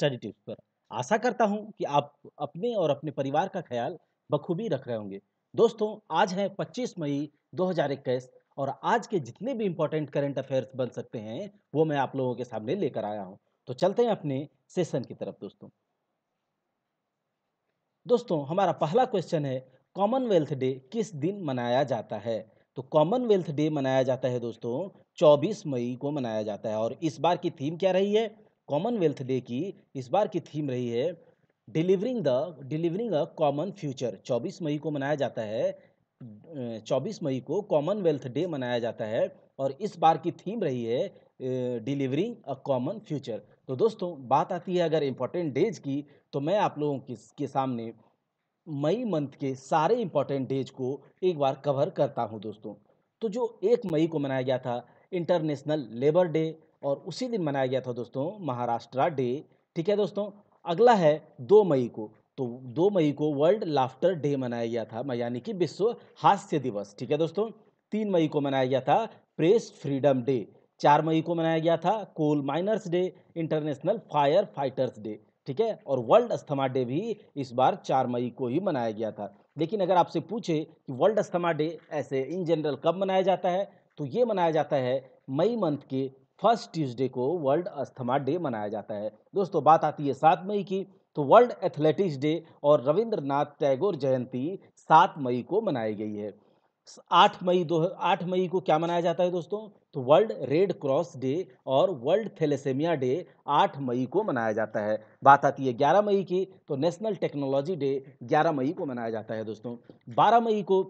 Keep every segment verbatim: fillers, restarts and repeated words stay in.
Study tips पर। आशा करता हूं कि आप अपने और अपने परिवार का ख्याल बखूबी रख रहे होंगे। दोस्तों, आज है पच्चीस मई दो हज़ार इक्कीस और आज के जितने भी इम्पोर्टेंट करंट अफेयर्स बन सकते हैं वो मैं आप लोगों के सामने लेकर आया हूं। तो चलते हैं अपने सेशन की तरफ। दोस्तों दोस्तों हमारा पहला क्वेश्चन है, कॉमनवेल्थ डे किस दिन मनाया जाता है? तो कॉमनवेल्थ डे मनाया जाता है दोस्तों चौबीस मई को मनाया जाता है। और इस बार की थीम क्या रही है? कॉमनवेल्थ डे की इस बार की थीम रही है delivering the delivering a common future. चौबीस मई को मनाया जाता है, चौबीस मई को कॉमनवेल्थ डे मनाया जाता है और इस बार की थीम रही है डिलीवरिंग अ कॉमन फ्यूचर। तो दोस्तों बात आती है अगर इम्पोर्टेंट डेज की, तो मैं आप लोगों के, के सामने मई मंथ के सारे इम्पोर्टेंट डेज को एक बार कवर करता हूं दोस्तों। तो जो एक मई को मनाया गया था इंटरनेशनल लेबर डे, और उसी दिन मनाया गया था दोस्तों महाराष्ट्र डे। ठीक है दोस्तों, अगला है दो मई को। तो दो मई को वर्ल्ड लाफ्टर डे मनाया गया था, यानी कि विश्व हास्य दिवस। ठीक है दोस्तों, तीन मई को मनाया गया था प्रेस फ्रीडम डे। चार मई को मनाया गया था coal miners day, international fire fighters day. ठीक है, और वर्ल्ड अस्थमा डे भी इस बार चार मई को ही मनाया गया था। लेकिन अगर आपसे पूछे कि वर्ल्ड अस्थमा डे ऐसे इन जनरल कब मनाया जाता है, तो ये मनाया जाता है मई मंथ के फर्स्ट ट्यूसडे को वर्ल्ड अस्थमा डे मनाया जाता है। दोस्तों बात आती है सात मई की। तो वर्ल्ड एथलेटिक्स डे और रविंद्रनाथ टैगोर जयंती सात मई को मनाई गई है। आठ मई दो आठ मई को क्या मनाया जाता है दोस्तों? तो वर्ल्ड रेड क्रॉस डे और वर्ल्ड थैलेसेमिया डे आठ मई को मनाया जाता है। बात आती है ग्यारह मई की। तो नेशनल टेक्नोलॉजी डे ग्यारह मई को मनाया जाता है दोस्तों। बारह मई को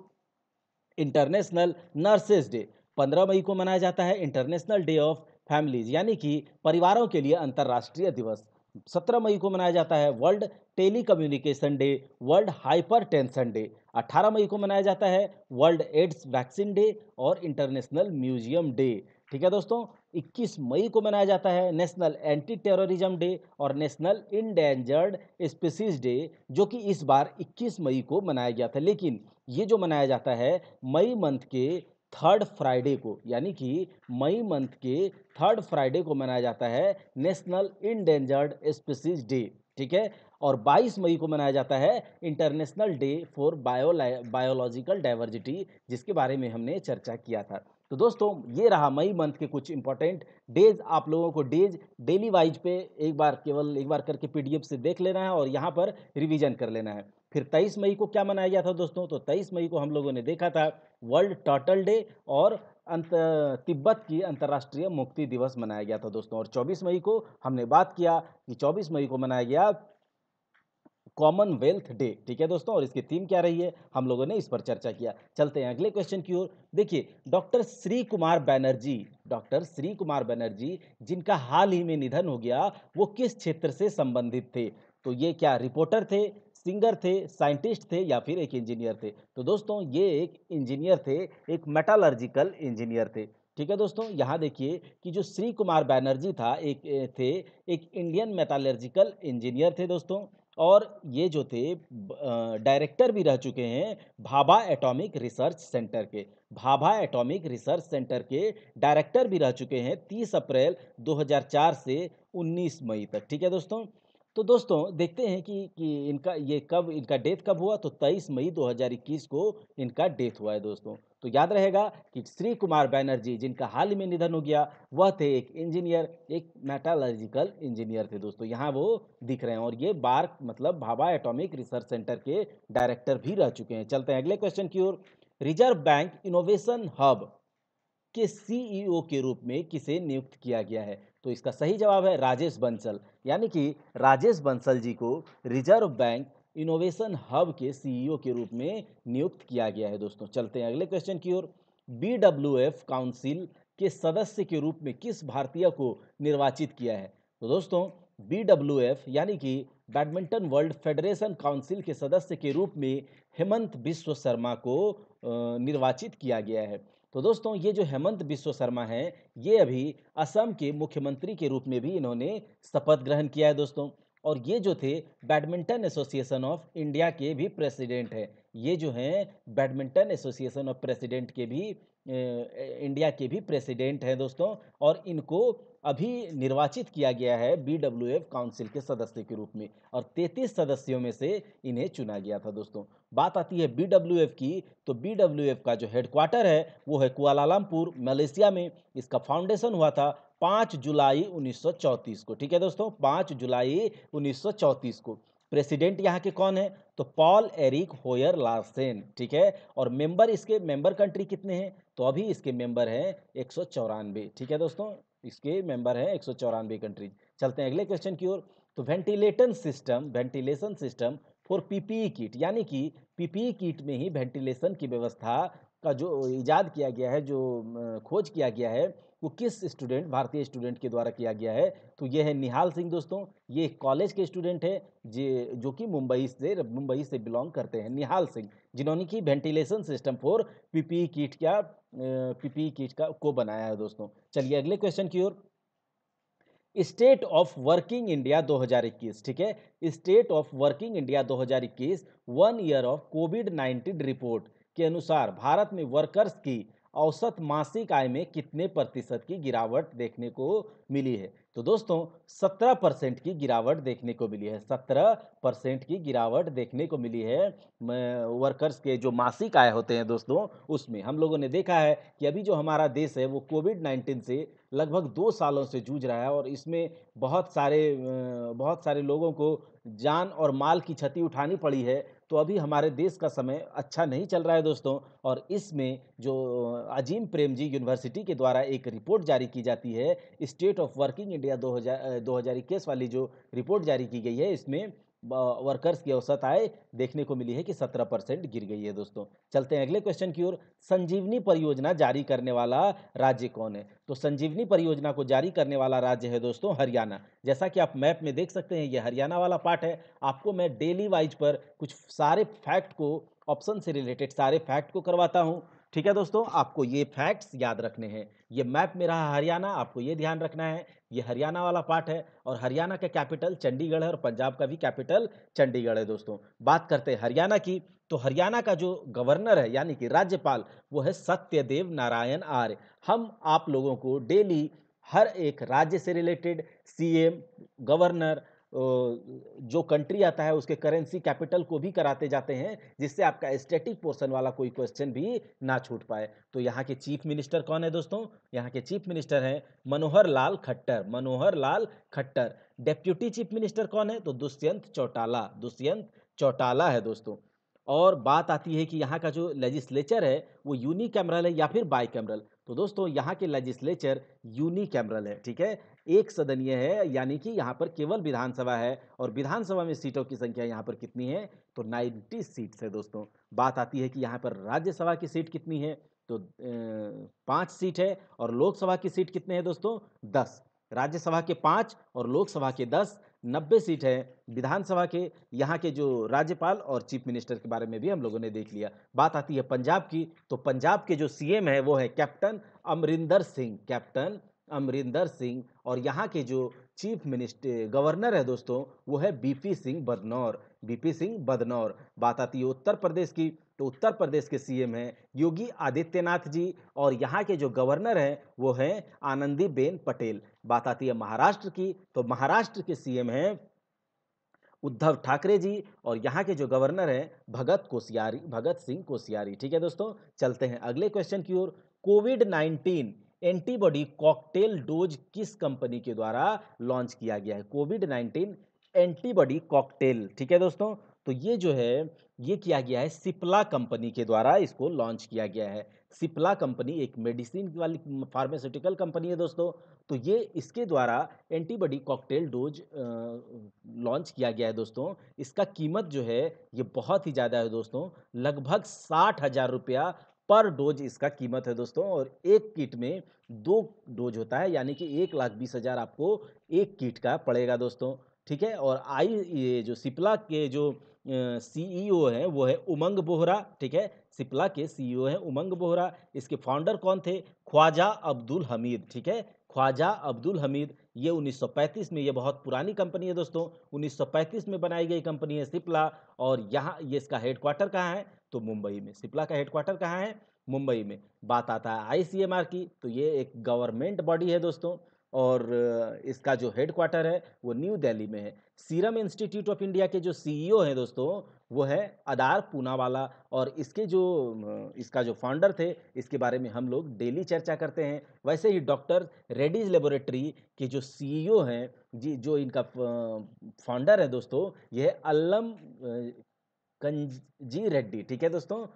इंटरनेशनल नर्सेज डे, पंद्रह मई को मनाया जाता है इंटरनेशनल डे ऑफ फैमिलीज, यानी कि परिवारों के लिए अंतर्राष्ट्रीय दिवस। सत्रह मई को मनाया जाता है world telecommunication day, world hypertension day. अठारह मई को मनाया जाता है वर्ल्ड एड्स वैक्सीन डे और इंटरनेशनल म्यूजियम डे। ठीक है दोस्तों, इक्कीस मई को मनाया जाता है नेशनल एंटी टेररिज्म डे और नेशनल इंडेंजर्ड स्पीसीज डे, जो कि इस बार इक्कीस मई को मनाया गया था। लेकिन ये जो मनाया जाता है मई मंथ के थर्ड फ्राइडे को, यानी कि मई मंथ के थर्ड फ्राइडे को मनाया जाता है नेशनल इंडेंजर्ड स्पीसीज डे। ठीक है, और बाईस मई को मनाया जाता है international day for bio biological diversity, जिसके बारे में हमने चर्चा किया था। तो दोस्तों ये रहा मई मंथ के कुछ इंपॉर्टेंट डेज। आप लोगों को डेज डेली वाइज पे एक बार केवल एक बार करके पीडीएफ से देख लेना है और यहाँ पर रिवीजन कर लेना है। फिर तेईस मई को क्या मनाया गया था दोस्तों? तो तेईस मई को हम लोगों ने देखा था वर्ल्ड टर्टल डे और अंत तिब्बत की अंतर्राष्ट्रीय मुक्ति दिवस मनाया गया था दोस्तों। और चौबीस मई को हमने बात किया कि चौबीस मई को मनाया गया कॉमनवेल्थ डे। ठीक है दोस्तों, और इसकी थीम क्या रही है हम लोगों ने इस पर चर्चा किया। चलते हैं अगले क्वेश्चन की ओर। देखिए, डॉक्टर श्री कुमार बैनर्जी डॉक्टर श्री कुमार बैनर्जी जिनका हाल ही में निधन हो गया, वो किस क्षेत्र से संबंधित थे? तो ये क्या रिपोर्टर थे, सिंगर थे, साइंटिस्ट थे, या फिर एक इंजीनियर थे? तो दोस्तों ये एक इंजीनियर थे, एक मेटालर्जिकल इंजीनियर थे। ठीक है दोस्तों, यहाँ देखिए कि जो श्री कुमार बैनर्जी था एक थे एक इंडियन मेटालर्जिकल इंजीनियर थे दोस्तों, और ये जो थे डायरेक्टर भी रह चुके हैं भाभा एटॉमिक रिसर्च सेंटर के भाभा एटॉमिक रिसर्च सेंटर के डायरेक्टर भी रह चुके हैं तीस अप्रैल दो हज़ार चार से उन्नीस मई तक। ठीक है दोस्तों, तो दोस्तों देखते हैं कि, कि इनका ये कब इनका डेथ कब हुआ। तो तेईस मई दो हज़ार इक्कीस को इनका डेथ हुआ है दोस्तों। तो याद रहेगा कि श्री कुमार बैनर्जी जिनका हाल ही में निधन हो गया, वह थे एक इंजीनियर, एक मेटालर्जिकल इंजीनियर थे दोस्तों। यहाँ वो दिख रहे हैं और ये बार्क मतलब भाभा एटॉमिक रिसर्च सेंटर के डायरेक्टर भी रह चुके हैं। चलते हैं अगले क्वेश्चन की ओर। रिजर्व बैंक इनोवेशन हब के सीईओ के रूप में किसे नियुक्त किया गया है? तो इसका सही जवाब है राजेश बंसल, यानी कि राजेश बंसल जी को रिजर्व बैंक इनोवेशन हब के सीईओ के रूप में नियुक्त किया गया है दोस्तों। चलते हैं अगले क्वेश्चन की ओर। बीडब्ल्यूएफ काउंसिल के सदस्य के रूप में किस भारतीय को निर्वाचित किया है? तो दोस्तों बीडब्ल्यूएफ यानी कि बैडमिंटन वर्ल्ड फेडरेशन काउंसिल के सदस्य के रूप में हेमंत बिस्व शर्मा को निर्वाचित किया गया है। तो दोस्तों ये जो हेमंत बिस्व शर्मा हैं, ये अभी असम के मुख्यमंत्री के रूप में भी इन्होंने शपथ ग्रहण किया है दोस्तों। और ये जो थे बैडमिंटन एसोसिएशन ऑफ इंडिया के भी प्रेसिडेंट हैं। ये जो हैं बैडमिंटन एसोसिएशन ऑफ प्रेसिडेंट के भी ए, इंडिया के भी प्रेसिडेंट हैं दोस्तों। और इनको अभी निर्वाचित किया गया है बीडब्ल्यूएफ काउंसिल के सदस्य के रूप में और तैंतीस सदस्यों में से इन्हें चुना गया था। दोस्तों बात आती है बीडब्ल्यूएफ की, तो बीडब्ल्यूएफ का जो हेडक्वार्टर है वो है कुआलालंपुर मलेशिया में। इसका फाउंडेशन हुआ था पाँच जुलाई उन्नीस सौ चौंतीस को। ठीक है दोस्तों, पाँच जुलाई उन्नीस सौ चौंतीस को। प्रेसिडेंट यहाँ के कौन है तो पॉल एरिक होयर लार्सेन। ठीक है, और मेंबर इसके मेंबर कंट्री कितने हैं तो अभी इसके मेंबर हैं एक सौ चौरानवे। ठीक है दोस्तों, इसके मेंबर हैं एक सौ चौरानवे कंट्रीज। चलते हैं अगले क्वेश्चन की ओर। तो ventilation system ventilation system for PPE kit, यानी कि पीपीई किट में ही वेंटिलेशन की व्यवस्था का जो इजाद किया गया है, जो खोज किया गया है वो किस स्टूडेंट भारतीय स्टूडेंट के द्वारा किया गया है तो ये है निहाल सिंह। दोस्तों ये कॉलेज के स्टूडेंट है जे जो कि मुंबई से मुंबई से बिलोंग करते हैं, निहाल सिंह, जिन्होंने कि ventilation system for PPE kit का पीपीई किट का को बनाया है। दोस्तों चलिए अगले क्वेश्चन की ओर। स्टेट ऑफ वर्किंग इंडिया दो हज़ार इक्कीस, ठीक है, स्टेट ऑफ वर्किंग इंडिया दो हज़ार इक्कीस one year of COVID nineteen report के अनुसार भारत में वर्कर्स की औसत मासिक आय में कितने प्रतिशत की गिरावट देखने को मिली है तो दोस्तों सत्रह परसेंट की गिरावट देखने को मिली है। सत्रह परसेंट की गिरावट देखने को मिली है वर्कर्स के जो मासिक आय होते हैं दोस्तों उसमें। हम लोगों ने देखा है कि अभी जो हमारा देश है वो कोविड नाइन्टीन से लगभग दो सालों से जूझ रहा है और इसमें बहुत सारे बहुत सारे लोगों को जान और माल की क्षति उठानी पड़ी है। तो अभी हमारे देश का समय अच्छा नहीं चल रहा है दोस्तों, और इसमें जो अजीम प्रेमजी यूनिवर्सिटी के द्वारा एक रिपोर्ट जारी की जाती है, स्टेट ऑफ वर्किंग इंडिया दो हज़ार इक्कीस वाली जो रिपोर्ट जारी की गई है, इसमें वर्कर्स की औसत आय देखने को मिली है कि सत्रह परसेंट गिर गई है। दोस्तों चलते हैं अगले क्वेश्चन की ओर। संजीवनी परियोजना जारी करने वाला राज्य कौन है तो संजीवनी परियोजना को जारी करने वाला राज्य है दोस्तों हरियाणा। जैसा कि आप मैप में देख सकते हैं ये हरियाणा वाला पार्ट है। आपको मैं डेली वाइज पर कुछ सारे फैक्ट को, ऑप्शन से रिलेटेड सारे फैक्ट को करवाता हूँ। ठीक है दोस्तों, आपको ये फैक्ट्स याद रखने हैं। ये मैप में रहा हरियाणा, आपको ये ध्यान रखना है ये हरियाणा वाला पार्ट है और हरियाणा का कैपिटल चंडीगढ़ है और पंजाब का भी कैपिटल चंडीगढ़ है। दोस्तों बात करते हैं हरियाणा की, तो हरियाणा का जो गवर्नर है यानी कि राज्यपाल वो है सत्यदेव नारायण आर्य। हम आप लोगों को डेली हर एक राज्य से रिलेटेड सीएम, गवर्नर, जो कंट्री आता है उसके करेंसी कैपिटल को भी कराते जाते हैं, जिससे आपका स्टैटिक पोर्शन वाला कोई क्वेश्चन भी ना छूट पाए। तो यहाँ के चीफ मिनिस्टर कौन है दोस्तों, यहाँ के चीफ मिनिस्टर हैं Manohar Lal Khattar. Manohar Lal Khattar. Deputy chief minister कौन है तो दुष्यंत चौटाला। दुष्यंत चौटाला है दोस्तों। और बात आती है कि यहाँ का जो लेजिस्लेचर है वो यूनी कैमरल है या फिर बाई कैमरल, तो दोस्तों यहाँ के लेजिस्लेचर यूनी कैमरल है। ठीक है, एक सदनीय है, यानी कि यहाँ पर केवल विधानसभा है और विधानसभा में सीटों की संख्या यहाँ पर कितनी है तो नब्बे सीट्स है। दोस्तों बात आती है कि यहाँ पर राज्यसभा की सीट कितनी है तो पाँच सीट है और लोकसभा की सीट कितने हैं दोस्तों दस। राज्यसभा के पाँच और लोकसभा के दस, नब्बे सीट है विधानसभा के। यहाँ के जो राज्यपाल और चीफ मिनिस्टर के बारे में भी हम लोगों ने देख लिया। बात आती है पंजाब की, तो पंजाब के जो सीएम है वो है कैप्टन अमरिंदर सिंह। कैप्टन अमरिंदर सिंह। और यहाँ के जो चीफ मिनिस्टर गवर्नर है दोस्तों वो है बीपी सिंह बदनौर। बीपी सिंह बदनौर। बात आती है उत्तर प्रदेश की, तो उत्तर प्रदेश के सीएम हैं योगी आदित्यनाथ जी और यहाँ के जो गवर्नर हैं वो हैं आनंदीबेन पटेल। बात आती है महाराष्ट्र की, तो महाराष्ट्र के सीएम हैं उद्धव ठाकरे जी और यहाँ के जो गवर्नर हैं भगत कोश्यारी, भगत सिंह कोश्यारी। ठीक है दोस्तों, चलते हैं अगले क्वेश्चन की ओर। COVID nineteen antibody cocktail dose किस कंपनी के द्वारा लॉन्च किया गया है? कोविड नाइन्टीन एंटीबॉडी कॉकटेल, ठीक है दोस्तों, तो ये जो है ये किया गया है सिप्ला कंपनी के द्वारा। इसको लॉन्च किया गया है सिप्ला कंपनी, एक मेडिसिन वाली फार्मास्यूटिकल कंपनी है दोस्तों। तो ये इसके द्वारा एंटीबॉडी कॉकटेल डोज लॉन्च किया गया है दोस्तों। इसका कीमत जो है ये बहुत ही ज़्यादा है दोस्तों, लगभग साठ हज़ार रुपया पर डोज इसका कीमत है दोस्तों। और एक किट में दो डोज होता है, यानी कि एक लाख बीस हज़ार आपको एक किट का पड़ेगा दोस्तों। ठीक है, और आई ये जो सिप्ला के जो सीईओ हैं वो है उमंग बोहरा। ठीक है, सिप्ला के सीईओ हैं उमंग बोहरा। इसके फाउंडर कौन थे? ख्वाजा अब्दुल हमीद। ठीक है, ख्वाजा अब्दुल हमीद। ये उन्नीस सौ पैंतीस में, ये बहुत पुरानी कंपनी है दोस्तों, उन्नीस सौ पैंतीस में बनाई गई कंपनी है सिप्ला। और यहाँ ये इसका हेडक्वार्टर कहाँ है तो मुंबई में। सिप्ला का हेडक्वार्टर कहाँ है? मुंबई में। बात आता है आईसीएमआर की, तो ये एक गवर्नमेंट बॉडी है दोस्तों। और इसका जो हेड क्वार्टर है वो न्यू दिल्ली में है। सीरम इंस्टीट्यूट ऑफ इंडिया के जो सीईओ हैं दोस्तों वो है आदार पूनावाला, और इसके जो इसका जो फाउंडर थे इसके बारे में हम लोग डेली चर्चा करते हैं। वैसे ही डॉक्टर रेड्डीज लेबोरेटरी के जो सीईओ हैं जी जो इनका फाउंडर है दोस्तों यह अल्लम कंजी रेड्डी, ठीक है दोस्तों,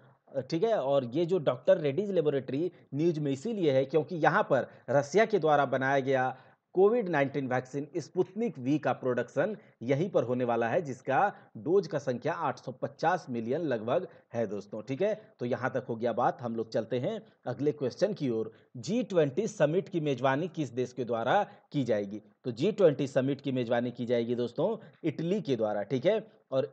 ठीक है। और ये जो डॉक्टर रेड्डीज लेबोरेटरी न्यूज में इसीलिए है क्योंकि यहाँ पर रसिया के द्वारा बनाया गया covid nineteen vaccine Sputnik V का प्रोडक्शन यहीं पर होने वाला है, जिसका डोज का संख्या आठ सौ पचास मिलियन लगभग है दोस्तों, ठीक है। तो यहाँ तक हो गया बात, हम लोग चलते हैं अगले क्वेश्चन की ओर। जी ट्वेंटी समिट की मेजबानी किस देश के द्वारा की जाएगी? तो जी ट्वेंटी समिट की मेजबानी की जाएगी दोस्तों इटली के द्वारा, ठीक है। और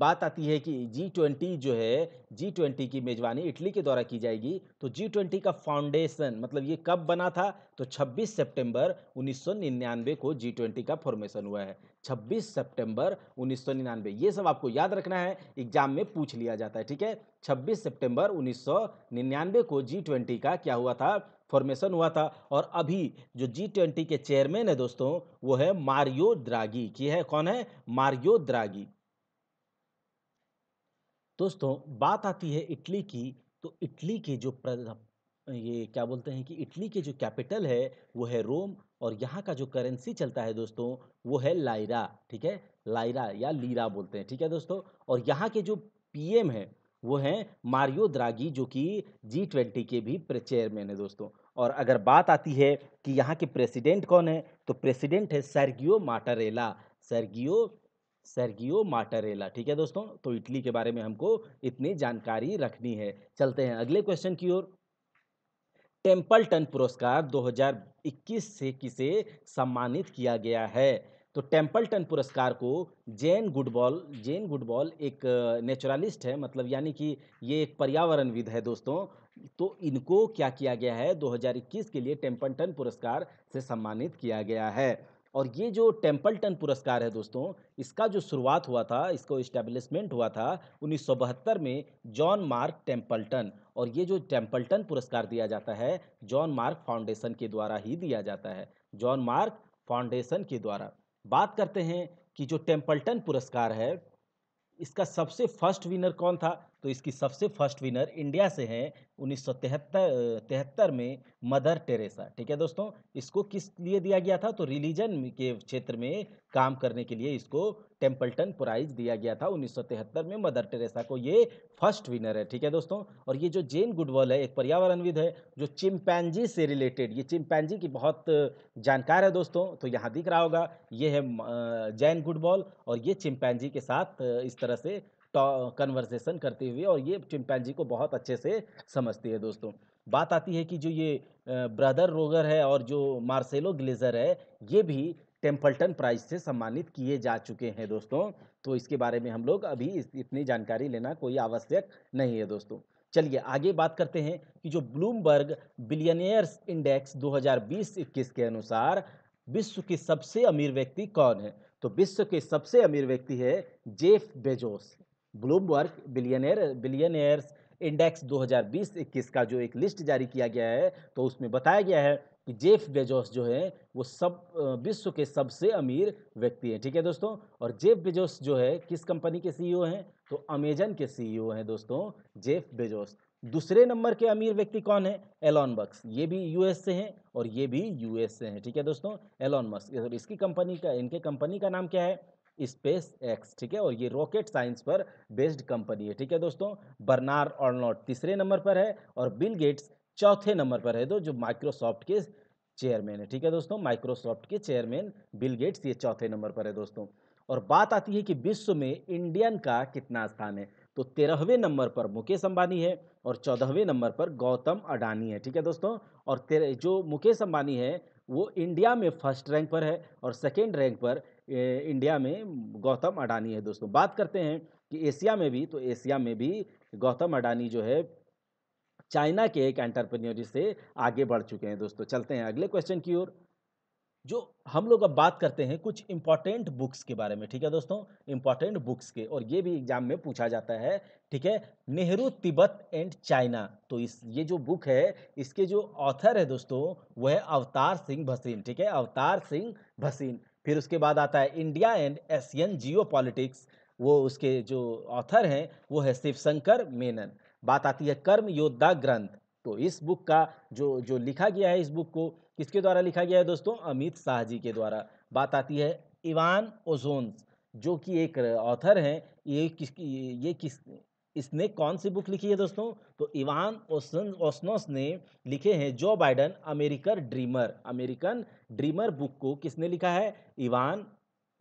बात आती है कि जी ट्वेंटी जो है जी ट्वेंटी की मेजबानी इटली के द्वारा की जाएगी, तो जी ट्वेंटी का फाउंडेशन मतलब ये कब बना था? तो छब्बीस सितंबर उन्नीस सौ निन्यानवे को जी ट्वेंटी का फॉर्मेशन हुआ है। छब्बीस सितंबर उन्नीस सौ निन्यानवे, ये सब आपको याद रखना है, एग्जाम में पूछ लिया जाता है, ठीक है। छब्बीस सितंबर उन्नीस सौ निन्यानवे को जी ट्वेंटी का क्या हुआ था? फॉर्मेशन हुआ था। और अभी जो जी ट्वेंटी के चेयरमैन है दोस्तों वो है मारियो द्रागी। की है कौन है? Mario Draghi. दोस्तों बात आती है इटली की, तो इटली के जो ये क्या बोलते हैं कि इटली के जो कैपिटल है वो है रोम, और यहाँ का जो करेंसी चलता है दोस्तों वो है लाइरा, ठीक है, लाइरा या लीरा बोलते हैं, ठीक है दोस्तों। और यहाँ के जो पीएम है वो हैं मारियो द्रागी, जो कि जी ट्वेंटी के भी चेयरमैन है दोस्तों। और अगर बात आती है कि यहाँ के प्रेसिडेंट कौन है, तो प्रेसिडेंट है Sergio Mattarella, Sergio Sergio Mattarella, ठीक है दोस्तों। तो इटली के बारे में हमको इतनी जानकारी रखनी है। चलते हैं अगले क्वेश्चन की ओर। टेम्पलटन पुरस्कार दो हज़ार इक्कीस से किसे सम्मानित किया गया है? तो टेम्पलटन पुरस्कार को जेन गुडबॉल, जेन गुडबॉल एक नेचुरलिस्ट है, मतलब यानी कि ये एक पर्यावरणविद है दोस्तों, तो इनको क्या किया गया है दो हज़ार इक्कीस के लिए टेम्पलटन पुरस्कार से सम्मानित किया गया है। और ये जो टेम्पलटन पुरस्कार है दोस्तों इसका जो शुरुआत हुआ था, इसको इस्टेब्लिशमेंट हुआ था उन्नीस सौ बहत्तर में जॉन मार्क टेम्पलटन, और ये जो टेम्पलटन पुरस्कार दिया जाता है जॉन मार्क फाउंडेशन के द्वारा ही दिया जाता है, जॉन मार्क फाउंडेशन के द्वारा। बात करते हैं कि जो टेम्पलटन पुरस्कार है इसका सबसे फर्स्ट विनर कौन था? तो इसकी सबसे फर्स्ट विनर इंडिया से हैं उन्नीस सौ तिहत्तर तिहत्तर में मदर टेरेसा, ठीक है दोस्तों। इसको किस लिए दिया गया था? तो रिलीजन के क्षेत्र में काम करने के लिए इसको टेम्पलटन प्राइज दिया गया था उन्नीस सौ तिहत्तर में। मदर टेरेसा को ये फर्स्ट विनर है, ठीक है दोस्तों। और ये जो जेन गुडवॉल है एक पर्यावरणविद है जो चिंपैंजी से रिलेटेड, ये चिंपैंजी की बहुत जानकार है दोस्तों, तो यहाँ दिख रहा होगा ये है जेन गुडवॉल, और ये चिंपैंजी के साथ इस तरह से कन्वर्सेशन करते हुए, और ये चिंपैंजी को बहुत अच्छे से समझती है दोस्तों। बात आती है कि जो ये ब्रदर रोगर है और जो मार्सेलो ग्लेजर है ये भी टेम्पलटन प्राइज से सम्मानित किए जा चुके हैं दोस्तों, तो इसके बारे में हम लोग अभी इतनी जानकारी लेना कोई आवश्यक नहीं है दोस्तों। चलिए आगे बात करते हैं कि जो ब्लूमबर्ग बिलियनियर्स इंडेक्स दो हज़ार बीस इक्कीस के अनुसार विश्व के सबसे अमीर व्यक्ति कौन है? तो विश्व के सबसे अमीर व्यक्ति है Jeff Bezos. Bloomberg billionaire billionaires index दो हज़ार बीस इक्कीस का जो एक लिस्ट जारी किया गया है तो उसमें बताया गया है कि जेफ बेजोस जो है वो सब विश्व के सबसे अमीर व्यक्ति हैं, ठीक है दोस्तों। और जेफ बेजोस जो है किस कंपनी के सीईओ हैं? तो अमेजन के सीईओ हैं दोस्तों जेफ बेजोस। दूसरे नंबर के अमीर व्यक्ति कौन है? एलॉन मस्क, ये भी यूएस से हैं और ये भी यूएस से हैं, ठीक है दोस्तों, एलॉन मस्क। और इसकी कंपनी का इनके कंपनी का नाम क्या है? स्पेस एक्स, ठीक है, और ये रॉकेट साइंस पर बेस्ड कंपनी है, ठीक है दोस्तों। बर्नार्ड अर्नॉल्ट तीसरे नंबर पर है और बिल गेट्स चौथे नंबर पर है दो, जो माइक्रोसॉफ्ट के चेयरमैन है, ठीक है दोस्तों। माइक्रोसॉफ्ट के चेयरमैन बिल गेट्स ये चौथे नंबर पर है दोस्तों। और बात आती है कि विश्व में इंडियन का कितना स्थान है? तो तेरहवें नंबर पर मुकेश अंबानी है और चौदहवें नंबर पर गौतम अडानी है, ठीक है दोस्तों। और तेरह जो मुकेश अंबानी है वो इंडिया में फर्स्ट रैंक पर है और सेकेंड रैंक पर इंडिया में गौतम अडानी है दोस्तों। बात करते हैं कि एशिया में भी, तो एशिया में भी गौतम अडानी जो है चाइना के एक एंटरप्रेन्योर से आगे बढ़ चुके हैं दोस्तों। चलते हैं अगले क्वेश्चन की ओर। जो हम लोग अब बात करते हैं कुछ इंपॉर्टेंट बुक्स के बारे में, ठीक है दोस्तों, इंपॉर्टेंट बुक्स के, और ये भी एग्जाम में पूछा जाता है, ठीक है। नेहरू तिब्बत एंड चाइना, तो इस ये जो बुक है इसके जो ऑथर है दोस्तों वह है अवतार सिंह भसीन, ठीक है, अवतार सिंह भसीन। फिर उसके बाद आता है India and Asian geopolitics, वो उसके जो ऑथर हैं वो है शिवशंकर मेनन। बात आती है कर्म योद्धा ग्रंथ, तो इस बुक का जो जो लिखा गया है, इस बुक को किसके द्वारा लिखा गया है दोस्तों, अमित शाह जी के द्वारा। बात आती है इवान ओजोन्स जो कि एक ऑथर हैं, ये किस ये किस इसने कौन सी बुक लिखी है दोस्तों, तो इवान ओसनोस ने लिखे हैं Joe Biden American dreamer, American dreamer book को किसने लिखा है, इवान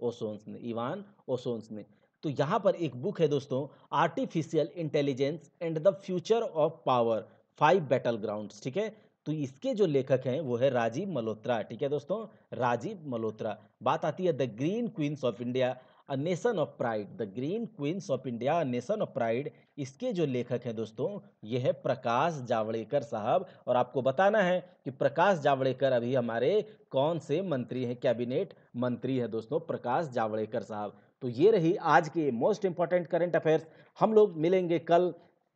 ओसोन्स ने, इवान ओसोन्स ने। तो यहाँ पर एक बुक है दोस्तों artificial intelligence and the future of power, five battlegrounds, ठीक है। तो इसके जो लेखक हैं वो है राजीव मल्होत्रा, ठीक है दोस्तों, राजीव मल्होत्रा। बात आती है the green queens of India a nation of pride, the green queens of India a nation of pride, इसके जो लेखक हैं दोस्तों ये है प्रकाश जावड़ेकर साहब। और आपको बताना है कि प्रकाश जावड़ेकर अभी हमारे कौन से मंत्री हैं, कैबिनेट मंत्री हैं दोस्तों प्रकाश जावड़ेकर साहब। तो ये रही आज के मोस्ट इंपॉर्टेंट करंट अफेयर्स। हम लोग मिलेंगे कल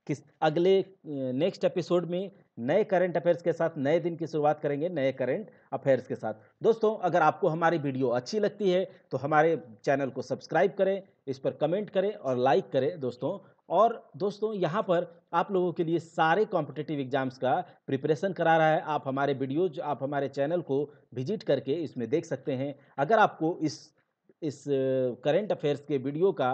किस अगले नेक्स्ट एपिसोड में नए करंट अफेयर्स के साथ, नए दिन की शुरुआत करेंगे नए करंट अफेयर्स के साथ। दोस्तों अगर आपको हमारी वीडियो अच्छी लगती है तो हमारे चैनल को सब्सक्राइब करें, इस पर कमेंट करें और लाइक करें दोस्तों। और दोस्तों यहाँ पर आप लोगों के लिए सारे कॉम्पिटिटिव एग्जाम्स का प्रिपरेशन करा रहा है। आप हमारे वीडियोज, आप हमारे चैनल को विजिट करके इसमें देख सकते हैं। अगर आपको इस इस करंट अफेयर्स के वीडियो का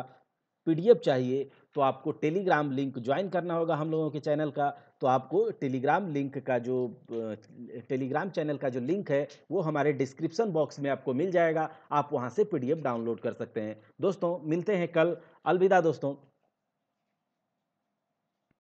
पीडीएफ चाहिए तो आपको टेलीग्राम लिंक ज्वाइन करना होगा हम लोगों के चैनल का। तो आपको टेलीग्राम लिंक का जो टेलीग्राम चैनल का जो लिंक है वो हमारे डिस्क्रिप्शन बॉक्स में आपको मिल जाएगा, आप वहाँ से पीडीएफ डाउनलोड कर सकते हैं। दोस्तों मिलते हैं कल, अलविदा दोस्तों।